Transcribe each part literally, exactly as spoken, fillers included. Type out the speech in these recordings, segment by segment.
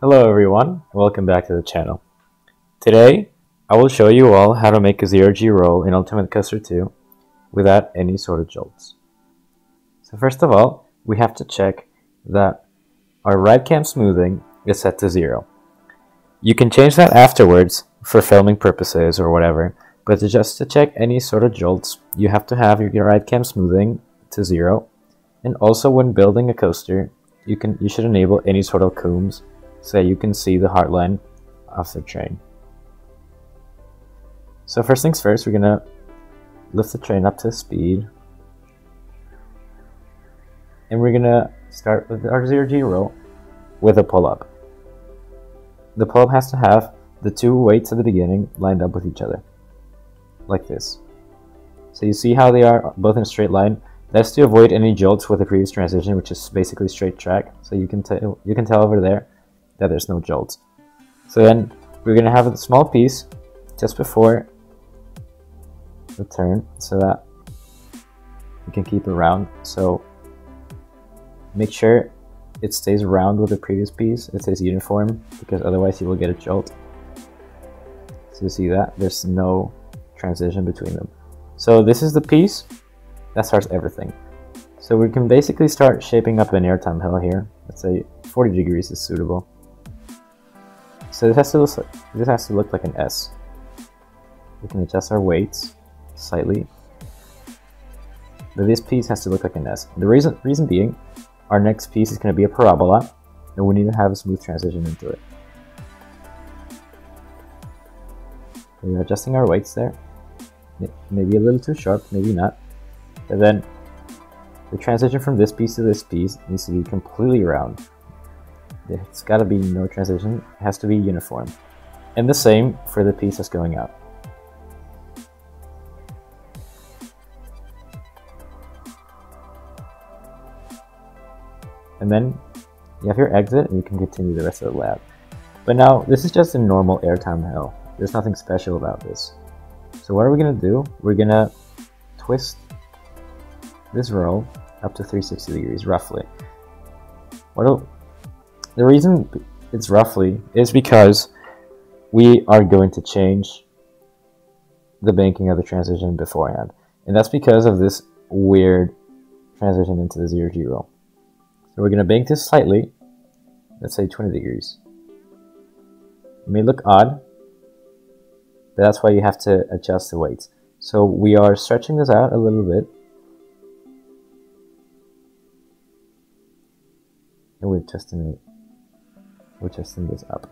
Hello everyone, welcome back to the channel. Today, I will show you all how to make a zero G roll in Ultimate Coaster two without any sort of jolts. So first of all, we have to check that our ride cam smoothing is set to zero. You can change that afterwards for filming purposes or whatever, but just to check any sort of jolts, you have to have your ride cam smoothing to zero. And also when building a coaster, you can you should enable any sort of combs, so you can see the heartline of the train. So first things first, we're gonna lift the train up to speed. And we're gonna start with our zero G roll with a pull-up. The pull-up has to have the two weights at the beginning lined up with each other, like this. So you see how they are both in a straight line. That's to avoid any jolts with the previous transition, which is basically straight track. So you can, you can tell over there that there's no jolts. So then we're gonna have a small piece just before the turn so that you can keep it round. So make sure it stays round with the previous piece, it stays uniform, because otherwise you will get a jolt. So you see that there's no transition between them. So this is the piece that starts everything. So we can basically start shaping up an airtime hill here. Let's say forty degrees is suitable. So this has to look like, this has to look like an S. We can adjust our weights slightly, but this piece has to look like an S. The reason reason being, our next piece is going to be a parabola, and we need to have a smooth transition into it. We're adjusting our weights there. Maybe a little too sharp, maybe not. And then the transition from this piece to this piece needs to be completely round. It's got to be no transition, it has to be uniform. And the same for the piece that's going out. And then you have your exit and you can continue the rest of the layout. But now this is just a normal airtime hill. There's nothing special about this. So what are we going to do? We're going to twist this roll up to three hundred sixty degrees roughly. What do, the reason it's roughly is because we are going to change the banking of the transition beforehand. And that's because of this weird transition into the zero G roll. So we're going to bank this slightly, let's say twenty degrees. It may look odd, but that's why you have to adjust the weights. So we are stretching this out a little bit. And we're twisting it. We're twisting this up.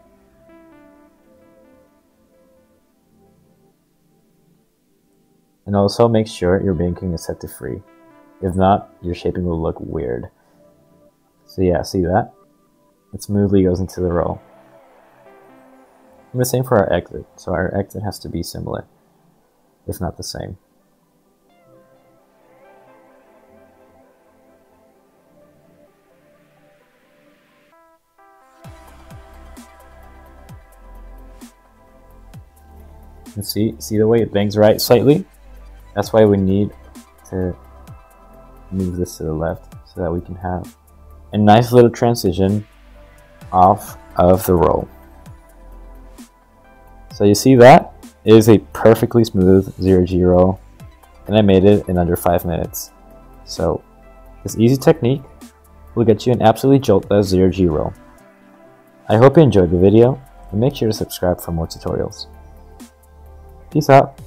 And also make sure your banking is set to free. If not, your shaping will look weird. So yeah, see that? It smoothly goes into the roll. And the same for our exit. So our exit has to be similar, if not the same. And see, see the way it bangs right slightly? That's why we need to move this to the left so that we can have a nice little transition off of the roll. So you see that? It is a perfectly smooth zero G roll, and I made it in under five minutes. So this easy technique will get you an absolutely joltless zero G roll. I hope you enjoyed the video, and make sure to subscribe for more tutorials. Peace out!